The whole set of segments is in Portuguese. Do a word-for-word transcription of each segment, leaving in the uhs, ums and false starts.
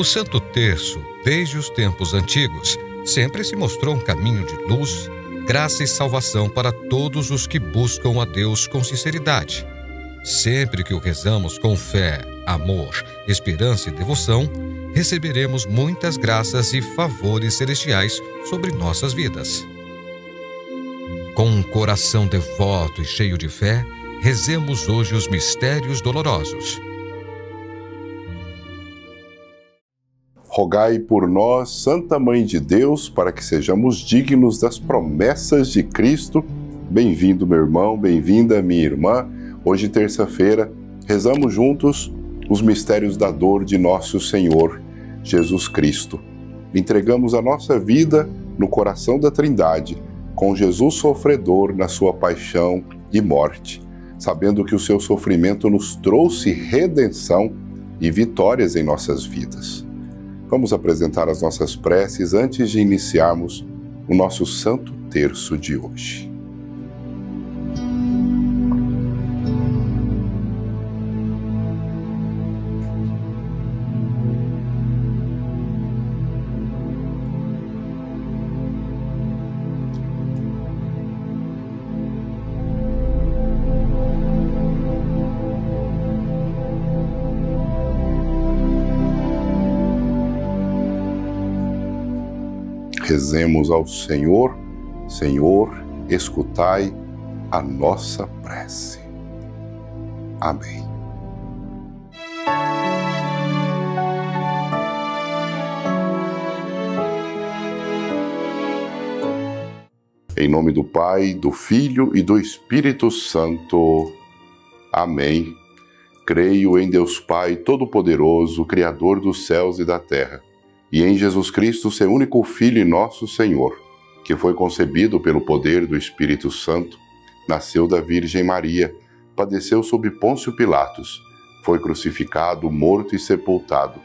O Santo Terço, desde os tempos antigos, sempre se mostrou um caminho de luz, graça e salvação para todos os que buscam a Deus com sinceridade. Sempre que o rezamos com fé, amor, esperança e devoção, receberemos muitas graças e favores celestiais sobre nossas vidas. Com um coração devoto e cheio de fé, rezemos hoje os Mistérios Dolorosos. Rogai por nós, Santa Mãe de Deus, para que sejamos dignos das promessas de Cristo. Bem-vindo, meu irmão, bem-vinda, minha irmã. Hoje, terça-feira, rezamos juntos os mistérios da dor de nosso Senhor Jesus Cristo. Entregamos a nossa vida no coração da Trindade, com Jesus sofredor na sua paixão e morte, sabendo que o seu sofrimento nos trouxe redenção e vitórias em nossas vidas. Vamos apresentar as nossas preces antes de iniciarmos o nosso Santo Terço de hoje. Rezemos ao Senhor. Senhor, escutai a nossa prece. Amém. Em nome do Pai, do Filho e do Espírito Santo. Amém. Creio em Deus Pai Todo-Poderoso, Criador dos céus e da terra, e em Jesus Cristo, seu único Filho e nosso Senhor, que foi concebido pelo poder do Espírito Santo, nasceu da Virgem Maria, padeceu sob Pôncio Pilatos, foi crucificado, morto e sepultado,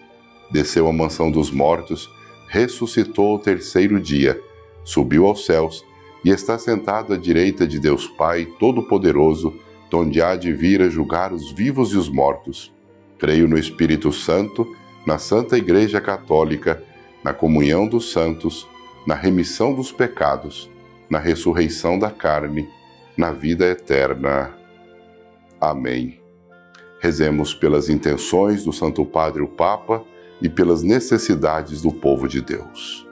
desceu à mansão dos mortos, ressuscitou ao terceiro dia, subiu aos céus e está sentado à direita de Deus Pai Todo-Poderoso, donde há de vir a julgar os vivos e os mortos. Creio no Espírito Santo, na Santa Igreja Católica, na comunhão dos santos, na remissão dos pecados, na ressurreição da carne, na vida eterna. Amém. Rezemos pelas intenções do Santo Padre o Papa e pelas necessidades do povo de Deus.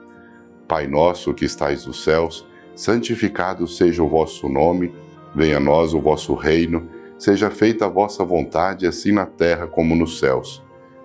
Pai nosso que estais nos céus, santificado seja o vosso nome, venha a nós o vosso reino, seja feita a vossa vontade, assim na terra como nos céus.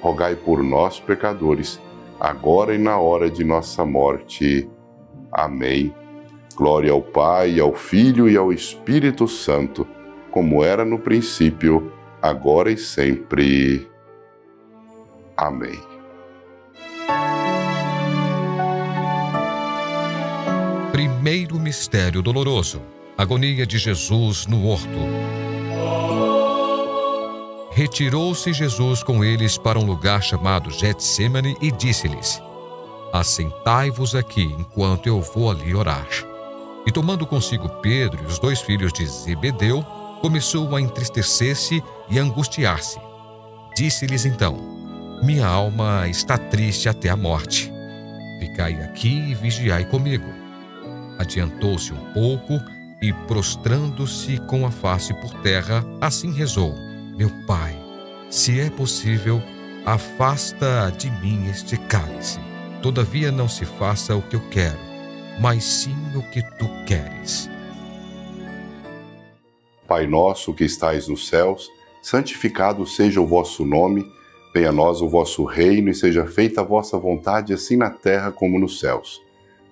rogai por nós, pecadores, agora e na hora de nossa morte. Amém. Glória ao Pai, ao Filho e ao Espírito Santo, como era no princípio, agora e sempre. Amém. Primeiro mistério doloroso: agonia de Jesus no horto. Retirou-se Jesus com eles para um lugar chamado Getsêmani e disse-lhes: assentai-vos aqui enquanto eu vou ali orar. E tomando consigo Pedro e os dois filhos de Zebedeu, começou a entristecer-se e angustiar-se. Disse-lhes então: minha alma está triste até a morte. Ficai aqui e vigiai comigo. Adiantou-se um pouco e, prostrando-se com a face por terra, assim rezou: meu Pai, se é possível, afasta de mim este cálice. Todavia não se faça o que eu quero, mas sim o que tu queres. Pai nosso que estais nos céus, santificado seja o vosso nome, venha a nós o vosso reino e seja feita a vossa vontade, assim na terra como nos céus.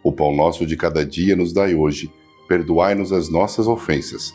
O pão nosso de cada dia nos dai hoje, perdoai-nos as nossas ofensas,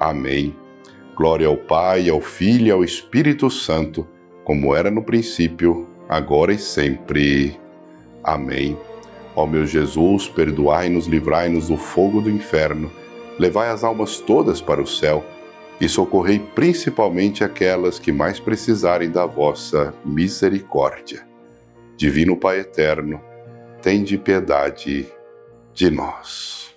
Amém. Glória ao Pai, ao Filho e ao Espírito Santo, como era no princípio, agora e sempre. Amém. Ó meu Jesus, perdoai-nos, livrai-nos do fogo do inferno, levai as almas todas para o céu e socorrei principalmente aquelas que mais precisarem da vossa misericórdia. Divino Pai eterno, tende piedade de nós.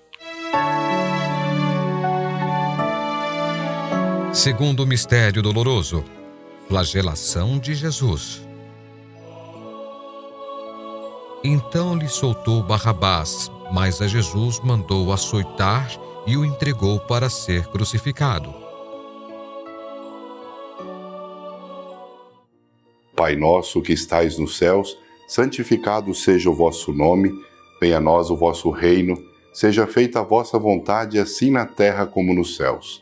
Segundo mistério doloroso, flagelação de Jesus. Então lhe soltou Barrabás, mas a Jesus mandou açoitar e o entregou para ser crucificado. Pai nosso que estais nos céus, santificado seja o vosso nome, venha a nós o vosso reino, seja feita a vossa vontade, assim na terra como nos céus.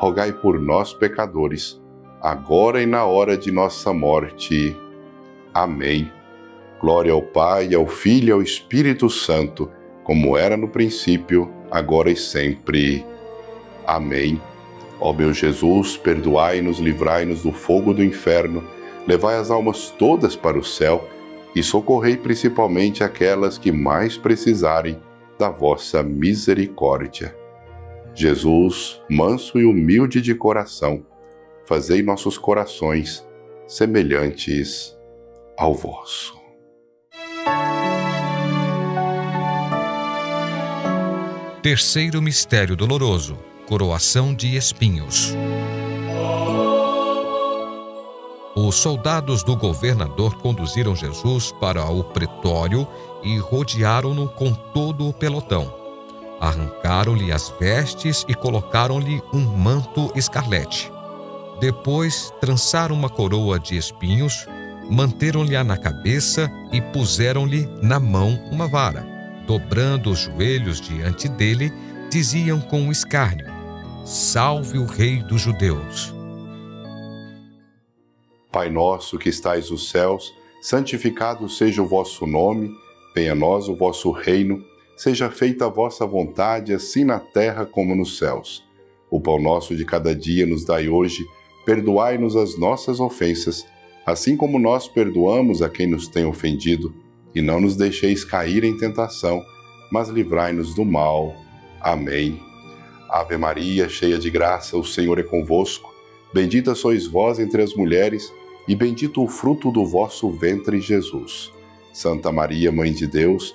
rogai por nós, pecadores, agora e na hora de nossa morte. Amém. Glória ao Pai, ao Filho e ao Espírito Santo, como era no princípio, agora e sempre. Amém. Ó meu Jesus, perdoai-nos, livrai-nos do fogo do inferno, levai as almas todas para o céu e socorrei principalmente aquelas que mais precisarem da vossa misericórdia. Jesus, manso e humilde de coração, fazei nossos corações semelhantes ao vosso. Terceiro mistério doloroso, coroação de espinhos. Os soldados do governador conduziram Jesus para o pretório e rodearam-no com todo o pelotão. Arrancaram-lhe as vestes e colocaram-lhe um manto escarlate. Depois trançaram uma coroa de espinhos, manteram-lhe-a na cabeça e puseram-lhe na mão uma vara. Dobrando os joelhos diante dele, diziam com escárnio: Salve o Rei dos Judeus! Pai nosso que estais nos céus, santificado seja o vosso nome, venha a nós o vosso reino, seja feita a vossa vontade, assim na terra como nos céus. O pão nosso de cada dia nos dai hoje, perdoai-nos as nossas ofensas, assim como nós perdoamos a quem nos tem ofendido, e não nos deixeis cair em tentação, mas livrai-nos do mal. Amém. Ave Maria, cheia de graça, o Senhor é convosco. Bendita sois vós entre as mulheres, e bendito o fruto do vosso ventre, Jesus. Santa Maria, Mãe de Deus,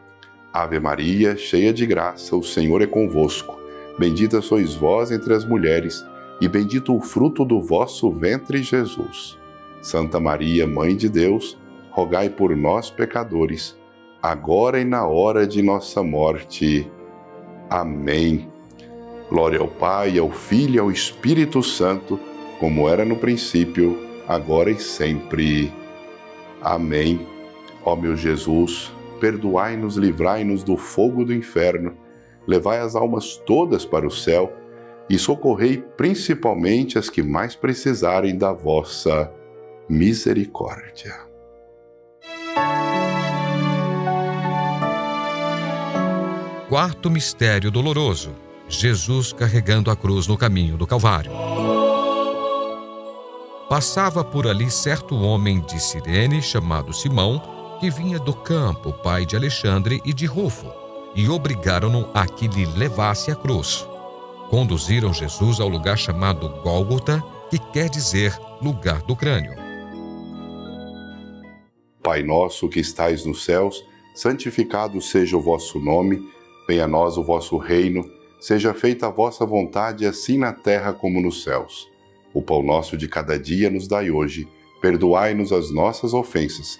Ave Maria, cheia de graça, o Senhor é convosco. Bendita sois vós entre as mulheres, e bendito o fruto do vosso ventre, Jesus. Santa Maria, Mãe de Deus, rogai por nós, pecadores, agora e na hora de nossa morte. Amém. Glória ao Pai, ao Filho e ao Espírito Santo, como era no princípio, agora e sempre. Amém. Ó meu Jesus, perdoai-nos, livrai-nos do fogo do inferno, levai as almas todas para o céu e socorrei principalmente as que mais precisarem da vossa misericórdia. Quarto mistério doloroso, Jesus carregando a cruz no caminho do Calvário. Passava por ali certo homem de Cirene, chamado Simão, que vinha do campo, pai de Alexandre e de Rufo, e obrigaram-no a que lhe levasse a cruz. Conduziram Jesus ao lugar chamado Gólgota, que quer dizer lugar do crânio. Pai nosso que estais nos céus, santificado seja o vosso nome, venha a nós o vosso reino, seja feita a vossa vontade, assim na terra como nos céus. O pão nosso de cada dia nos dai hoje, perdoai-nos as nossas ofensas,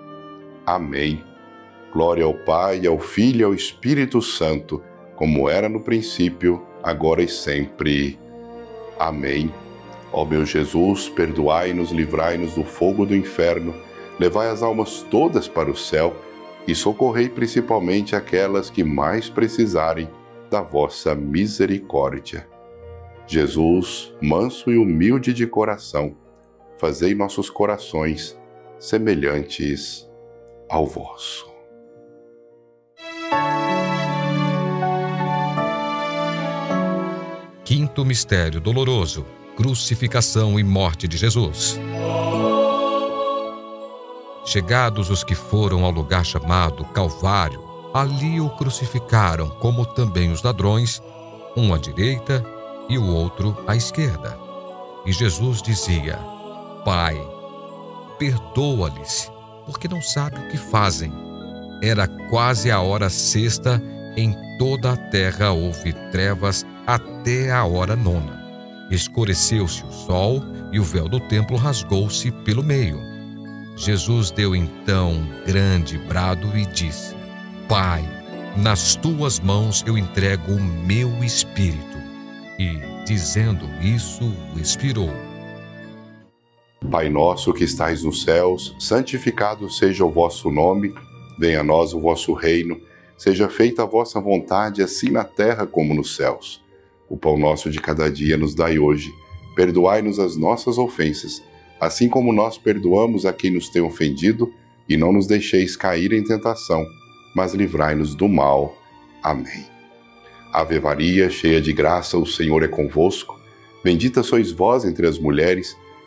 Amém. Glória ao Pai, ao Filho e ao Espírito Santo, como era no princípio, agora e sempre. Amém. Ó meu Jesus, perdoai-nos, livrai-nos do fogo do inferno, levai as almas todas para o céu e socorrei principalmente aquelas que mais precisarem da vossa misericórdia. Jesus, manso e humilde de coração, fazei nossos corações semelhantes ao vosso. Quinto mistério doloroso: crucificação e morte de Jesus. Chegados os que foram ao lugar chamado Calvário, ali o crucificaram, como também os ladrões, um à direita e o outro à esquerda. E Jesus dizia: Pai, perdoa-lhes, porque não sabem o que fazem. Era quase a hora sexta, em toda a terra houve trevas até a hora nona. Escureceu-se o sol e o véu do templo rasgou-se pelo meio. Jesus deu então um grande brado e disse: Pai, nas tuas mãos eu entrego o meu espírito. E, dizendo isso, expirou. Pai nosso que estais nos céus, santificado seja o vosso nome. Venha a nós o vosso reino. Seja feita a vossa vontade, assim na terra como nos céus. O pão nosso de cada dia nos dai hoje. Perdoai-nos as nossas ofensas, assim como nós perdoamos a quem nos tem ofendido, e não nos deixeis cair em tentação, mas livrai-nos do mal. Amém. Ave Maria, cheia de graça, o Senhor é convosco. Bendita sois vós entre as mulheres,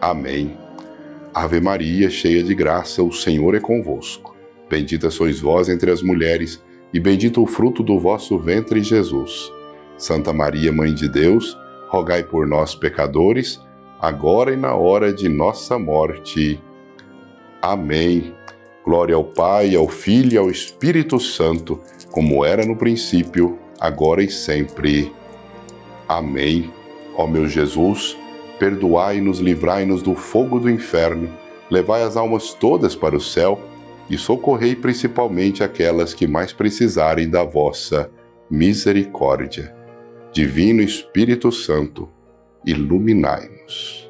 Amém. Ave Maria, cheia de graça, o Senhor é convosco. Bendita sois vós entre as mulheres, e bendito o fruto do vosso ventre, Jesus. Santa Maria, Mãe de Deus, rogai por nós, pecadores, agora e na hora de nossa morte. Amém. Glória ao Pai, ao Filho e ao Espírito Santo, como era no princípio, agora e sempre. Amém. Ó meu Jesus, perdoai-nos, livrai-nos do fogo do inferno, levai as almas todas para o céu e socorrei principalmente aquelas que mais precisarem da vossa misericórdia. Divino Espírito Santo, iluminai-nos.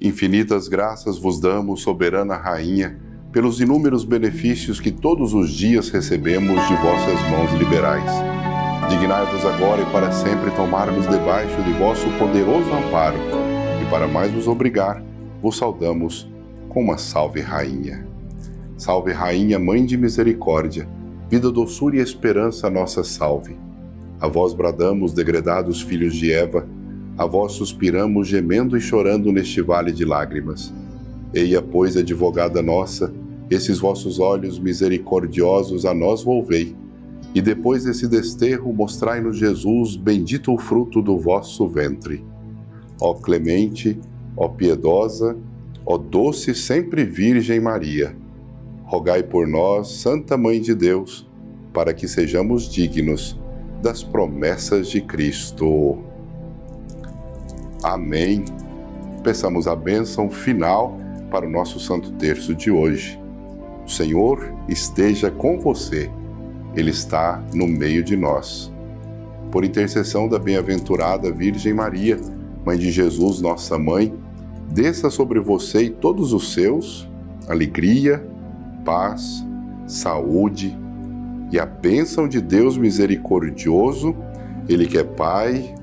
Infinitas graças vos damos, soberana Rainha, pelos inúmeros benefícios que todos os dias recebemos de vossas mãos liberais. Dignai-vos agora e para sempre tomar-nos debaixo de vosso poderoso amparo, e para mais vos obrigar, vos saudamos com uma Salve Rainha. Salve Rainha, Mãe de Misericórdia, vida, doçura e esperança, nossa salve. A vós bradamos, degredados filhos de Eva, a vós suspiramos, gemendo e chorando neste vale de lágrimas. Eia, pois, advogada nossa, esses vossos olhos misericordiosos a nós volvei, e depois desse desterro mostrai-nos Jesus, bendito o fruto do vosso ventre. Ó clemente, ó piedosa, ó doce sempre Virgem Maria, rogai por nós, Santa Mãe de Deus, para que sejamos dignos das promessas de Cristo. Amém. Peçamos a bênção final para o nosso Santo Terço de hoje. O Senhor esteja com você. Ele está no meio de nós. Por intercessão da bem-aventurada Virgem Maria, Mãe de Jesus, nossa Mãe, desça sobre você e todos os seus alegria, paz, saúde e a bênção de Deus misericordioso, Ele que é Pai,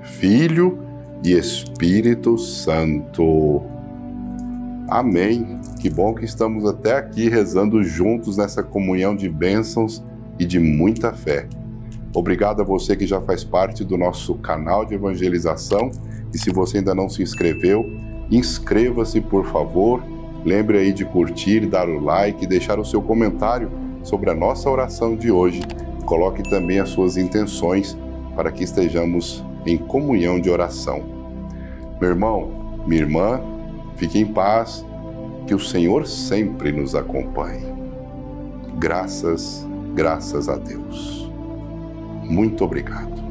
Filho e Espírito Santo. Amém. Que bom que estamos até aqui rezando juntos nessa comunhão de bênçãos e de muita fé. Obrigado a você que já faz parte do nosso canal de evangelização, e se você ainda não se inscreveu, inscreva-se, por favor. Lembre aí de curtir, dar o like, deixar o seu comentário sobre a nossa oração de hoje. Coloque também as suas intenções para que estejamos em comunhão de oração. Meu irmão, minha irmã, fique em paz, que o Senhor sempre nos acompanhe. Graças, graças a Deus. Muito obrigado.